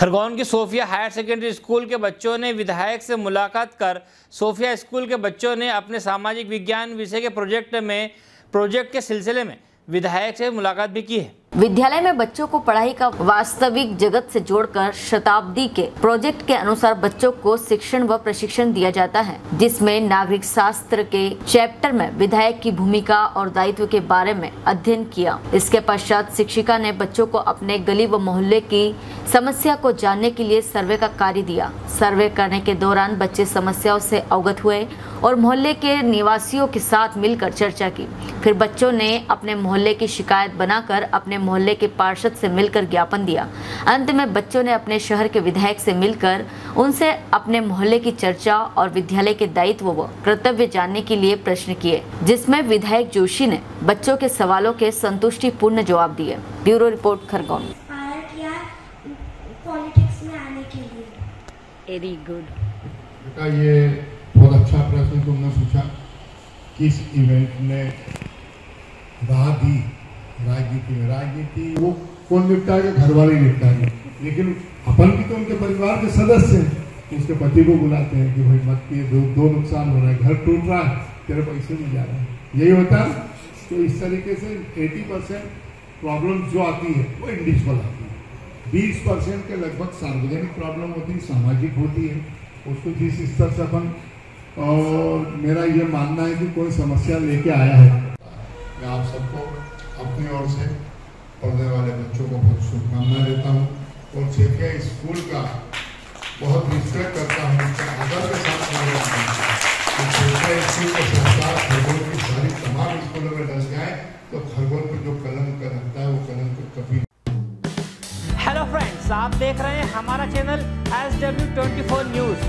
खरगोन की Sophia higher secondary school के बच्चों ने विधायक से मुलाकात कर सोफिया स्कूल के बच्चों ने अपने सामाजिक विज्ञान विषय के प्रोजेक्ट के सिलसिले में विधायक से मुलाकात भी की है। विद्यालय में बच्चों को पढ़ाई का वास्तविक जगत से जोड़कर शताब्दी के प्रोजेक्ट के अनुसार बच्चों को शिक्षण व प्रशिक्षण दिया जाता है, जिसमें नागरिक शास्त्र के चैप्टर में विधायक की भूमिका और दायित्व के बारे में अध्ययन किया। इसके पश्चात शिक्षिका ने बच्चों को अपने गली व मोहल्ले की समस्या को जानने के लिए सर्वे का कार्य दिया। सर्वे करने के दौरान बच्चे समस्याओं से अवगत हुए और मोहल्ले के निवासियों के साथ मिलकर चर्चा की। फिर बच्चों ने अपने मोहल्ले की शिकायत बनाकर अपने मोहल्ले के पार्षद से मिलकर ज्ञापन दिया। अंत में बच्चों ने अपने शहर के विधायक से मिलकर उनसे अपने मोहल्ले की चर्चा और विद्यालय के दायित्व व कर्तव्य जानने के लिए प्रश्न किए, जिसमें विधायक जोशी ने बच्चों के सवालों के संतुष्टिपूर्ण जवाब दिए। Bureau report Khargone. पॉलिटिक्स में आने के लिए वेरी गुड बेटा, ये बहुत अच्छा प्रश्न तुमने पूछा। किस इवेंट ने राह दी राजनीति में? राजनीति वो कौन निपटाएगा? घर वाले निपटाएंगे, लेकिन अपन भी तो उनके परिवार के सदस्य हैं। उसके पति को बुलाते हैं कि भाई मत पिए, दो नुकसान हो रहा है, घर टूट रहा है, तेरे पैसे नहीं जा रहा है। यही होता है। तो इस तरीके से 80% प्रॉब्लम जो आती है वो इंडिविजुअल आती है। 20% के लगभग सार्वजनिक प्रॉब्लम होती है, सामाजिक होती है। उसको जिस स्तर से अपन, और मेरा ये मानना है कि कोई समस्या लेके आया है। मैं आप सबको अपनी ओर से पढ़ने वाले बच्चों को बहुत शुभकामनाएं देता हूँ और सोफिया स्कूल का बहुत रिस्पेक्ट करता हूँ। आदर के साथ सोफिया स्कूल का संस्कार खरगोन की सारी तमाम स्कूलों में डस जाए तो खरगोन पर जो कलंक लगता है वो कलंक कभी। हेलो फ्रेंड्स, आप देख रहे हैं हमारा चैनल SW24 न्यूज।